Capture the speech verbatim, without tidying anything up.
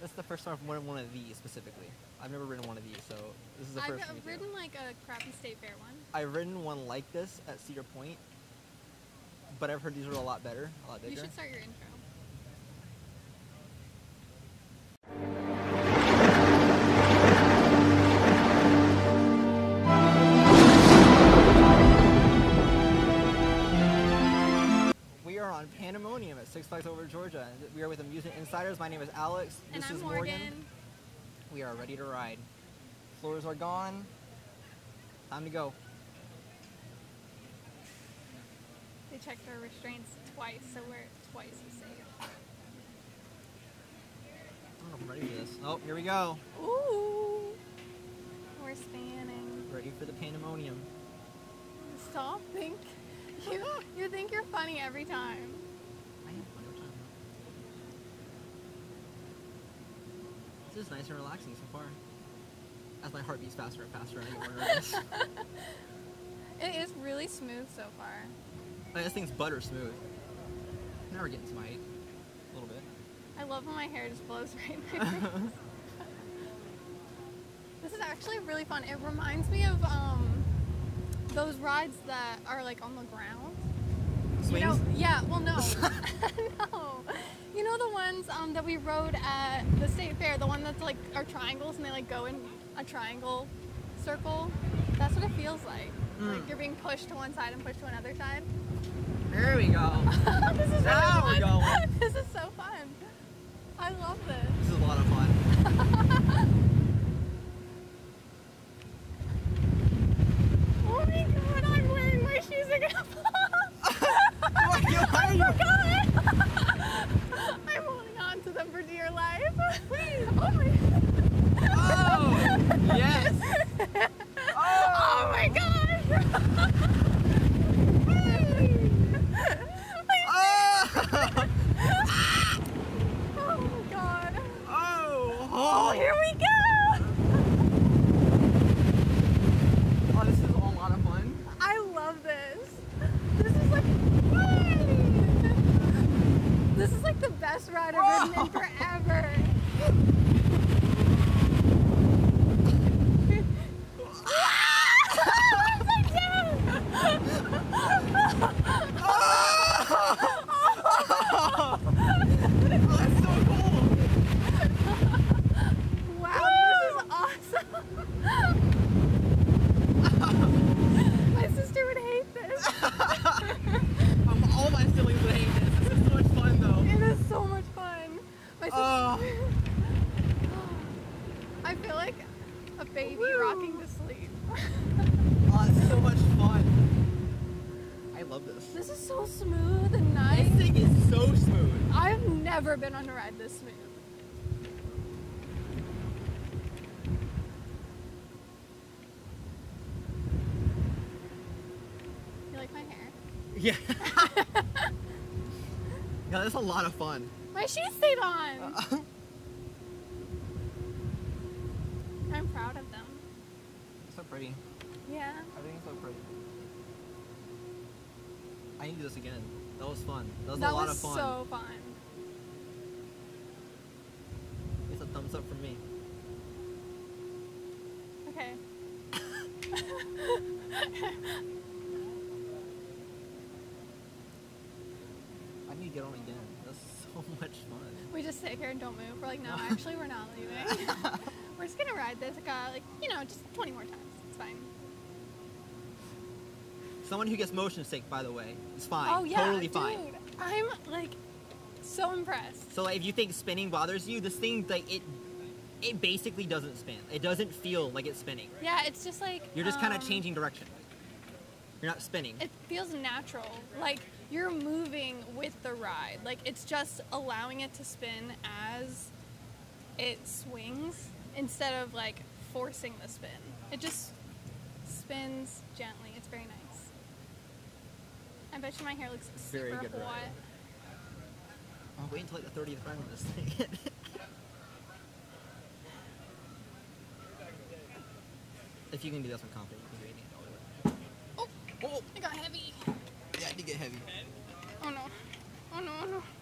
That's the first time I've ridden one of these specifically. I've never ridden one of these, so this is the first. I've ridden like a crappy state fair one. I've ridden one like this at Cedar Point, but I've heard these are a lot better, a lot bigger. You should start your intro. Pandemonium at Six Flags Over Georgia. We are with Amusement Insiders. My name is Alex. And this I'm is Morgan. Morgan. We are ready to ride. Floors are gone. Time to go. They checked our restraints twice, so we're twice as safe. Oh, I'm ready for this. Oh, here we go. Ooh. We're spanning. Ready for the pandemonium. Stop, think. You, you think you're funny every time. I am funny every time. This is nice and relaxing so far. As my heart beats faster and faster, I order this. It is really smooth so far. I mean, this thing's butter smooth. Now we're getting to my height a little bit. I love when my hair just blows right in my face. This is actually really fun. It reminds me of um. those rides that are like on the ground. Swings? You know, yeah, well no. No. You know the ones um, that we rode at the state fair, the one that's like are triangles and they like go in a triangle circle? That's what it feels like. Mm. Like you're being pushed to one side and pushed to another side. There we go. This is now really fun. We're going. This is so fun. I love this. This is a lot of fun. Never been on a ride this smooth. You like my hair? Yeah. Yeah, that's a lot of fun. My shoes stayed on. Uh, I'm proud of them. So pretty. Yeah. Everything's so pretty. I need to do this again. That was fun. That was that a lot was of fun. So fun. A thumbs up from me. Okay. I need to get on again. That's so much fun. We just sit here and don't move. We're like, no, actually, we're not leaving. We're just gonna ride this guy, like, you know, just twenty more times. It's fine. Someone who gets motion sick, by the way, is fine. Oh yeah, totally dude, fine. I'm like. So impressed. So like, if you think spinning bothers you, this thing, like it it basically doesn't spin. It doesn't feel like it's spinning. Yeah, it's just like... You're just um, kind of changing direction. You're not spinning. It feels natural. Like, you're moving with the ride. Like, it's just allowing it to spin as it swings instead of, like, forcing the spin. It just spins gently. It's very nice. I bet you my hair looks super very good hot. Ride. I'll wait until like the thirtieth round of this thing. If you can do this one confident, you can do anything. Oh, oh! It got heavy. Yeah, it did get heavy. Oh no. Oh no, oh no.